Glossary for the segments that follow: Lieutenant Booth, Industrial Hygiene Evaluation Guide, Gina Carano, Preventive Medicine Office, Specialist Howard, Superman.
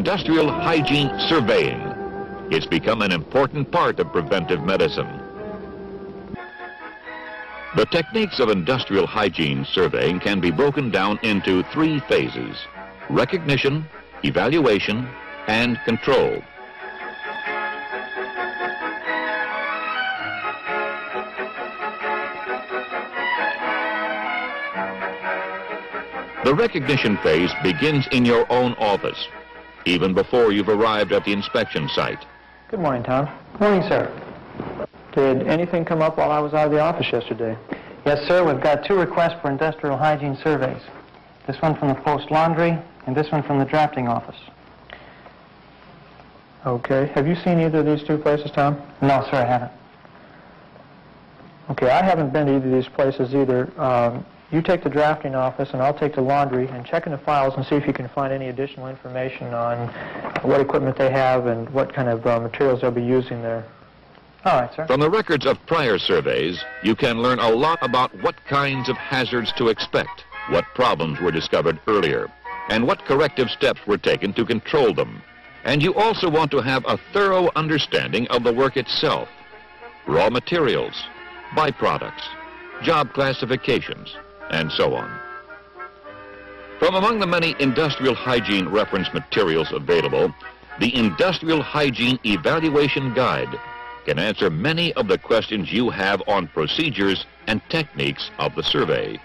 industrial hygiene surveying. It's become an important part of preventive medicine. The techniques of industrial hygiene surveying can be broken down into three phases: recognition, evaluation, and control. The recognition phase begins in your own office, even before you've arrived at the inspection site. Good morning, Tom. Good morning, sir. Did anything come up while I was out of the office yesterday? Yes, sir. We've got two requests for industrial hygiene surveys. This one from the post laundry and this one from the drafting office. Okay. Have you seen either of these two places, Tom? No, sir, I haven't. Okay, I haven't been to either of these places either. You take the drafting office and I'll take the laundry, and check in the files and see if you can find any additional information on what equipment they have and what kind of materials they'll be using there. All right, sir. From the records of prior surveys, you can learn a lot about what kinds of hazards to expect, what problems were discovered earlier, and what corrective steps were taken to control them. And you also want to have a thorough understanding of the work itself: raw materials, byproducts, job classifications, and so on. From among the many industrial hygiene reference materials available, the Industrial Hygiene Evaluation Guide can answer many of the questions you have on procedures and techniques of the survey.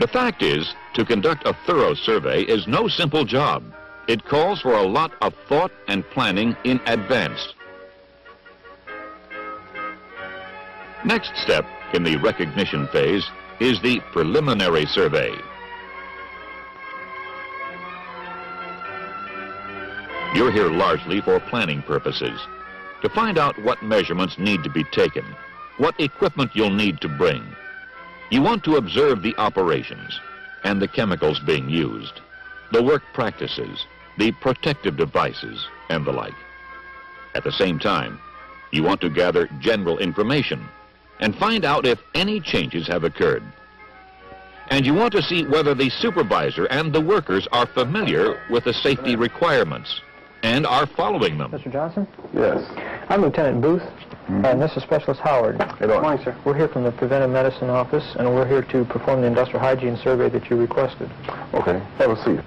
The fact is, to conduct a thorough survey is no simple job. It calls for a lot of thought and planning in advance. Next step in the recognition phase is the preliminary survey. You're here largely for planning purposes, to find out what measurements need to be taken, what equipment you'll need to bring. You want to observe the operations and the chemicals being used, the work practices, the protective devices, and the like. At the same time, you want to gather general information and find out if any changes have occurred. And you want to see whether the supervisor and the workers are familiar with the safety requirements and are following them. Mr. Johnson? Yes. I'm Lieutenant Booth, and this is Specialist Howard. Good morning, sir. We're here from the Preventive Medicine Office, and we're here to perform the industrial hygiene survey that you requested. Okay. Have a seat.